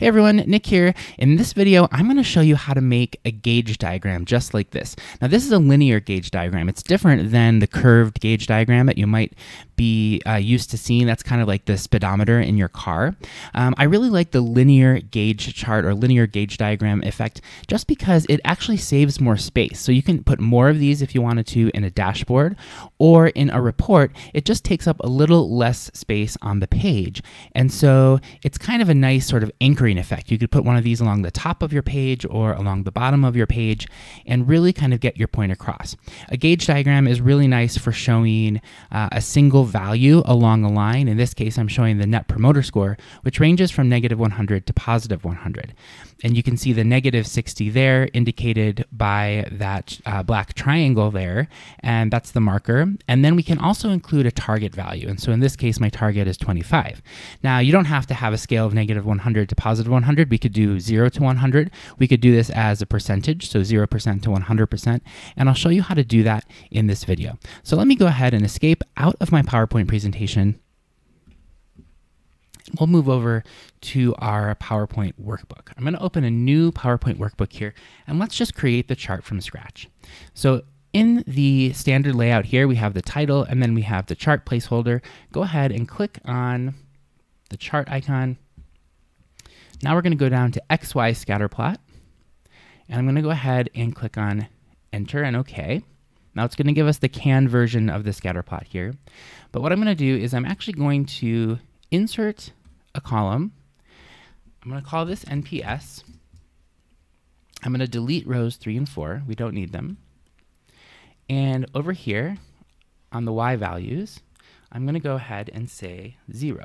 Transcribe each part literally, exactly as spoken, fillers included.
Hey everyone, Nick here. In this video, I'm gonna show you how to make a gauge diagram just like this. Now this is a linear gauge diagram. It's different than the curved gauge diagram that you might be uh, used to seeing. That's kind of like the speedometer in your car. Um, I really like the linear gauge chart or linear gauge diagram effect just because it actually saves more space. So you can put more of these if you wanted to in a dashboard or in a report. It just takes up a little less space on the page. And so it's kind of a nice sort of anchoring effect. You could put one of these along the top of your page or along the bottom of your page and really kind of get your point across. A gauge diagram is really nice for showing uh, a single value along a line. In this case, I'm showing the Net Promoter Score, which ranges from negative one hundred to positive one hundred. And you can see the negative sixty there indicated by that uh, black triangle there, and that's the marker. And then we can also include a target value. And so in this case, my target is twenty-five. Now, you don't have to have a scale of negative one hundred to positive one hundred, we could do zero to one hundred. We could do this as a percentage, so zero percent to one hundred percent, and I'll show you how to do that in this video. So let me go ahead and escape out of my PowerPoint presentation. We'll move over to our PowerPoint workbook. I'm going to open a new PowerPoint workbook here, and let's just create the chart from scratch. So in the standard layout here, we have the title, and then we have the chart placeholder. Go ahead and click on the chart icon. Now we're going to go down to X Y Scatterplot, and I'm going to go ahead and click on Enter and OK. Now it's going to give us the canned version of the scatterplot here. But what I'm going to do is I'm actually going to insert a column. I'm going to call this N P S. I'm going to delete rows three and four. We don't need them. And over here on the Y values, I'm going to go ahead and say zero.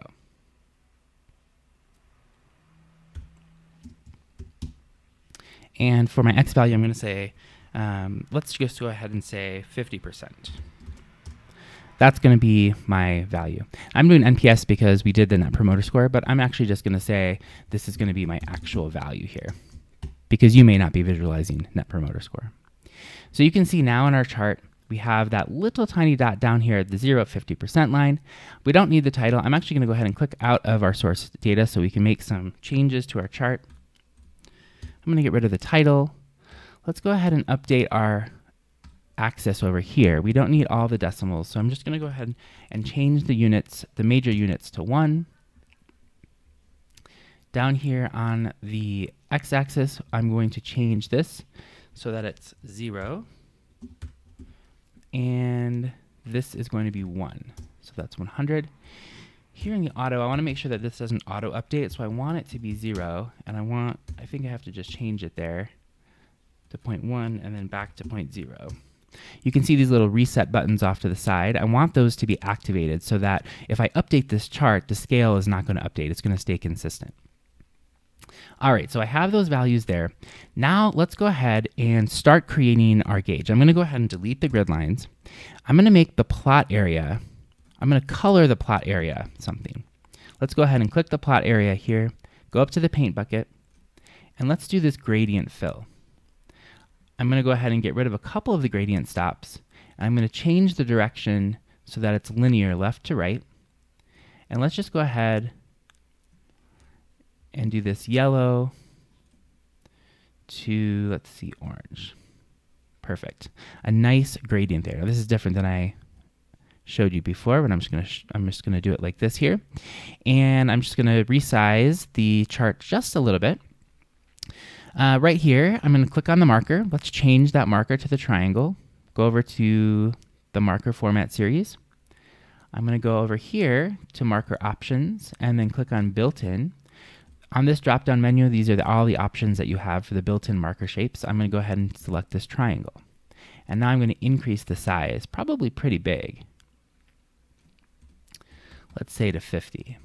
And for my X value, I'm going to say, um, let's just go ahead and say fifty percent. That's going to be my value. I'm doing N P S because we did the Net Promoter Score, but I'm actually just going to say this is going to be my actual value here, because you may not be visualizing Net Promoter Score. So you can see now in our chart, we have that little tiny dot down here at the zero, fifty percent line. We don't need the title. I'm actually going to go ahead and click out of our source data so we can make some changes to our chart. I'm going to get rid of the title. Let's go ahead and update our axis over here. We don't need all the decimals, so I'm just going to go ahead and change the units, the major units, to one. Down here on the x-axis, I'm going to change this so that it's zero. And this is going to be one, so that's one hundred. Here in the auto, I want to make sure that this doesn't auto update, so I want it to be zero, and I want, I think I have to just change it there to zero point one and then back to zero point zero. You can see these little reset buttons off to the side. I want those to be activated so that if I update this chart, the scale is not going to update. It's going to stay consistent. All right, so I have those values there. Now let's go ahead and start creating our gauge. I'm going to go ahead and delete the grid lines. I'm going to make the plot area, I'm going to color the plot area something. Let's go ahead and click the plot area here, go up to the paint bucket, and let's do this gradient fill. I'm going to go ahead and get rid of a couple of the gradient stops, and I'm going to change the direction so that it's linear left to right. And let's just go ahead and do this yellow to, let's see, orange. Perfect. A nice gradient there. Now, this is different than I showed you before, but I'm just gonna sh I'm just gonna do it like this here, and I'm just gonna resize the chart just a little bit. Uh, right here, I'm gonna click on the marker. Let's change that marker to the triangle. Go over to the marker format series. I'm gonna go over here to marker options and then click on built-in. On this drop-down menu, these are the, all the options that you have for the built-in marker shapes. I'm gonna go ahead and select this triangle, and now I'm gonna increase the size, probably pretty big. Let's say to fifty.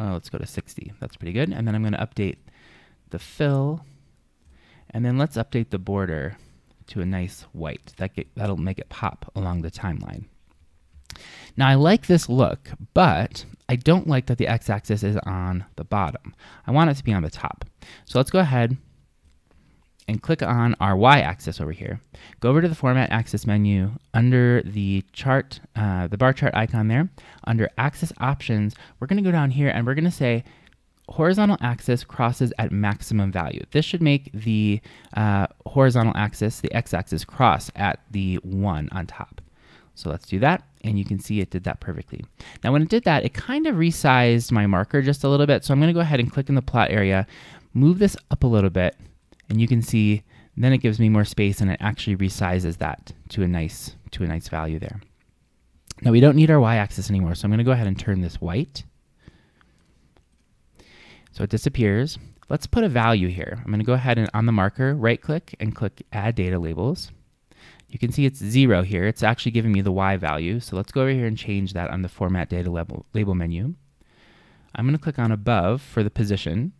Oh, let's go to sixty. That's pretty good. And then I'm going to update the fill. And then let's update the border to a nice white. That get, that'll make it pop along the timeline. Now, I like this look, but I don't like that the x-axis is on the bottom. I want it to be on the top. So let's go ahead and click on our y-axis over here. Go over to the Format Axis menu under the chart, uh, the bar chart icon there. Under Axis Options, we're going to go down here and we're going to say horizontal axis crosses at maximum value. This should make the uh, horizontal axis, the x-axis, cross at the one on top. So let's do that, and you can see it did that perfectly. Now when it did that, it kind of resized my marker just a little bit, so I'm gonna go ahead and click in the plot area, move this up a little bit, and you can see then it gives me more space, and it actually resizes that to a nice, to a nice value there. Now we don't need our y-axis anymore, so I'm gonna go ahead and turn this white. So it disappears. Let's put a value here. I'm gonna go ahead and on the marker, right click and click add data labels. You can see it's zero here. It's actually giving me the Y value. So let's go over here and change that on the format data label, label menu. I'm gonna click on above for the position.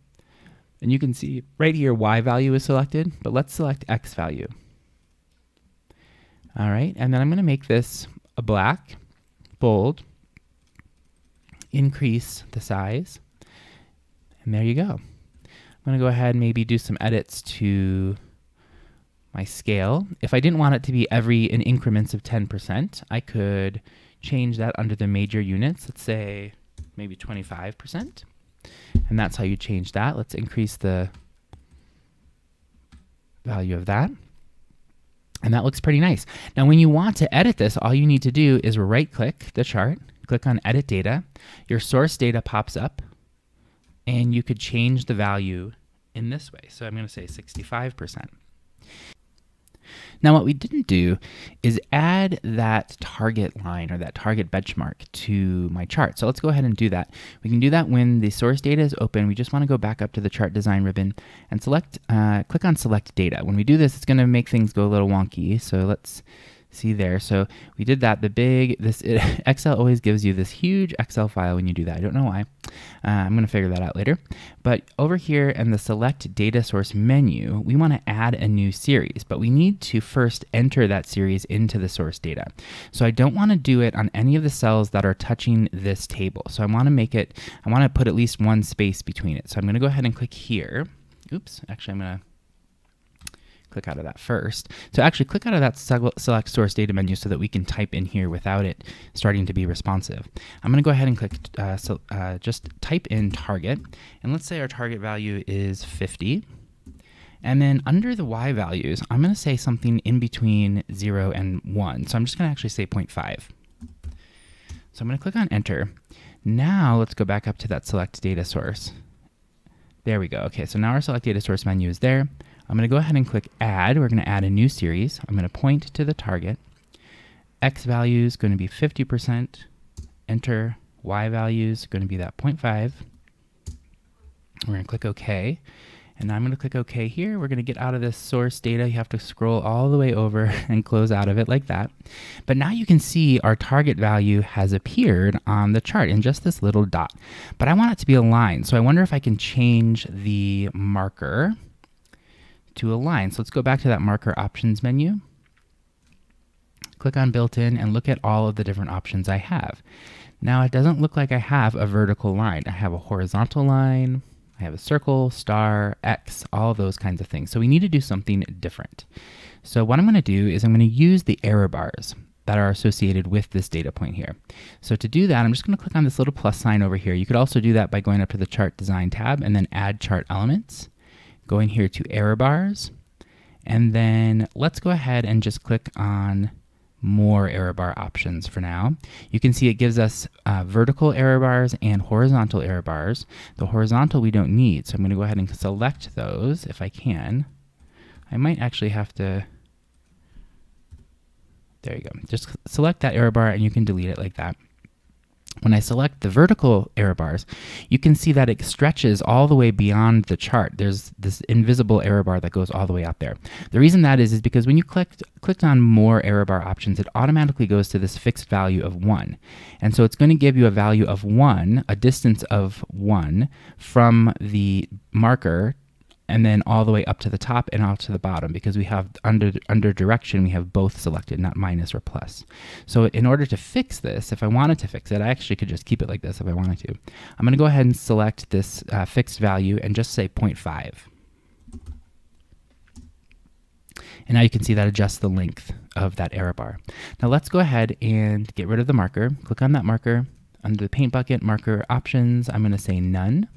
And you can see right here Y value is selected, but let's select X value. All right, and then I'm gonna make this a black, bold, increase the size. And there you go. I'm gonna go ahead and maybe do some edits to my scale. If I didn't want it to be every in increments of ten percent, I could change that under the major units. Let's say maybe twenty-five percent. And that's how you change that. Let's increase the value of that. And that looks pretty nice. Now when you want to edit this, all you need to do is right click the chart, click on edit data. Your source data pops up. And you could change the value in this way. So I'm gonna say sixty-five percent. Now what we didn't do is add that target line or that target benchmark to my chart. So let's go ahead and do that. We can do that when the source data is open. We just wanna go back up to the chart design ribbon and select, uh, click on select data. When we do this, it's gonna make things go a little wonky. So let's see there. So we did that, the big, this it, Excel always gives you this huge Excel file when you do that. I don't know why. Uh, I'm gonna figure that out later. But over here in the select data source menu, we wanna add a new series, but we need to first enter that series into the source data. So I don't wanna do it on any of the cells that are touching this table. So I wanna make it, I wanna put at least one space between it. So I'm gonna go ahead and click here. Oops, actually I'm gonna click out of that first. So actually click out of that select source data menu so that we can type in here without it starting to be responsive. I'm gonna go ahead and click, uh, so, uh, just type in target, and let's say our target value is fifty. And then under the Y values, I'm gonna say something in between zero and one. So I'm just gonna actually say zero point five. So I'm gonna click on enter. Now let's go back up to that select data source. There we go, okay, so now our select data source menu is there. I'm gonna go ahead and click add. We're gonna add a new series. I'm gonna point to the target. X value is gonna be fifty percent. Enter. Y value is gonna be that zero point five. We're gonna click OK. And I'm gonna click OK here. We're gonna get out of this source data. You have to scroll all the way over and close out of it like that. But now you can see our target value has appeared on the chart in just this little dot. But I want it to be aligned. So I wonder if I can change the marker to align. So let's go back to that marker options menu, click on built-in, and look at all of the different options I have. Now it doesn't look like I have a vertical line. I have a horizontal line, I have a circle, star, X, all those kinds of things. So we need to do something different. So what I'm gonna do is I'm gonna use the error bars that are associated with this data point here. So to do that, I'm just gonna click on this little plus sign over here. You could also do that by going up to the chart design tab and then add chart elements. Go in here to error bars, and then let's go ahead and just click on more error bar options for now. You can see it gives us uh, vertical error bars and horizontal error bars. The horizontal we don't need, so I'm gonna go ahead and select those if I can. I might actually have to, there you go. Just select that error bar and you can delete it like that. When I select the vertical error bars, you can see that it stretches all the way beyond the chart. There's this invisible error bar that goes all the way out there. The reason that is is because when you clicked, clicked on more error bar options, it automatically goes to this fixed value of one. And so it's going to give you a value of one, a distance of one from the marker and then all the way up to the top and out to the bottom, because we have under, under direction, we have both selected, not minus or plus. So in order to fix this, if I wanted to fix it, I actually could just keep it like this if I wanted to. I'm gonna go ahead and select this uh, fixed value and just say zero point five. And now you can see that adjusts the length of that error bar. Now let's go ahead and get rid of the marker. Click on that marker. Under the paint bucket, marker options, I'm gonna say none.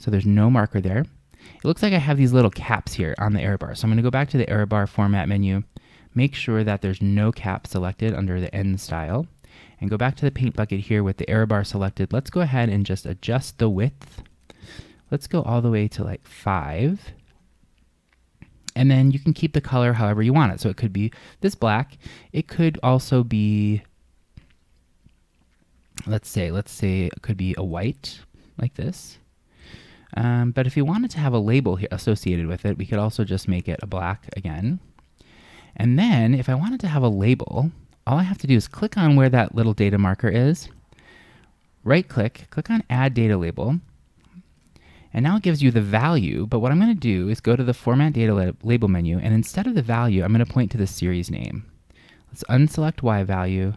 So there's no marker there. It looks like I have these little caps here on the error bar. So I'm going to go back to the error bar format menu, make sure that there's no cap selected under the end style, and go back to the paint bucket here with the error bar selected. Let's go ahead and just adjust the width. Let's go all the way to like five. And then you can keep the color however you want it. So it could be this black. It could also be, let's say, let's say it could be a white like this. Um, but if you wanted to have a label here associated with it, we could also just make it a black again. And then if I wanted to have a label, all I have to do is click on where that little data marker is, right click, click on add data label. And now it gives you the value, but what I'm going to do is go to the format data label menu, and instead of the value, I'm going to point to the series name. Let's unselect Y value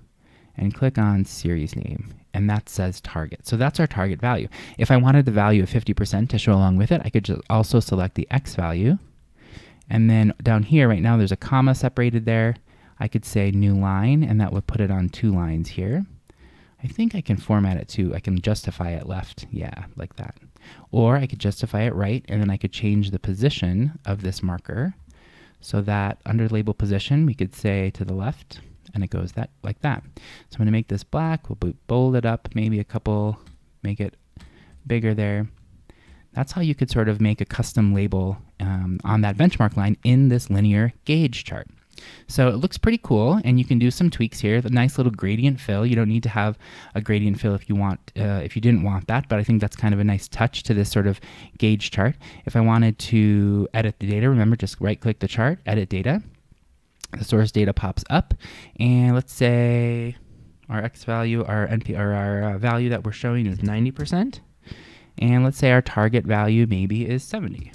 and click on series name, and that says target. So that's our target value. If I wanted the value of fifty percent to show along with it, I could just also select the X value. And then down here right now, there's a comma separated there. I could say new line, and that would put it on two lines here. I think I can format it too. I can justify it left, yeah, like that. Or I could justify it right, and then I could change the position of this marker so that under label position, we could say to the left, and it goes that like that. So I'm going to make this black. We'll bold it up maybe a couple, make it bigger there. That's how you could sort of make a custom label um, on that benchmark line in this linear gauge chart. So it looks pretty cool, and you can do some tweaks here. The nice little gradient fill. You don't need to have a gradient fill if you want, uh, if you didn't want that, but I think that's kind of a nice touch to this sort of gauge chart. If I wanted to edit the data, remember, just right-click the chart, edit data. The source data pops up, and let's say our X value, our N P, or our uh, value that we're showing is ninety percent, and let's say our target value maybe is seventy.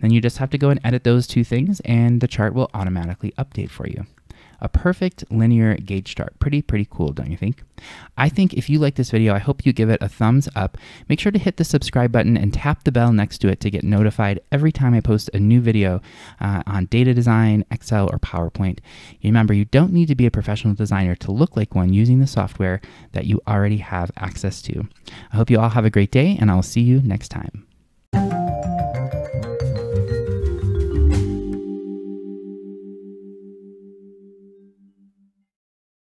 Then you just have to go and edit those two things, and the chart will automatically update for you. A perfect linear gauge chart. Pretty, pretty cool, don't you think? I think if you like this video, I hope you give it a thumbs up. Make sure to hit the subscribe button and tap the bell next to it to get notified every time I post a new video uh, on data design, Excel, or PowerPoint. Remember, you don't need to be a professional designer to look like one using the software that you already have access to. I hope you all have a great day, and I'll see you next time.